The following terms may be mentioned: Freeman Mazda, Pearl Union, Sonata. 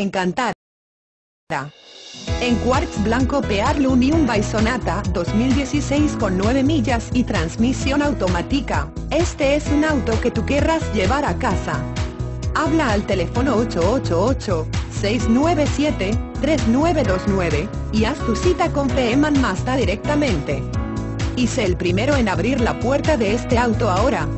encantada. En Quartz Blanco Pearl Union by Sonata 2016 con 9 millas y transmisión automática, este es un auto que tú querrás llevar a casa. Habla al teléfono 888-697-3929, y haz tu cita con Freeman Mazda directamente. Y sé el primero en abrir la puerta de este auto ahora.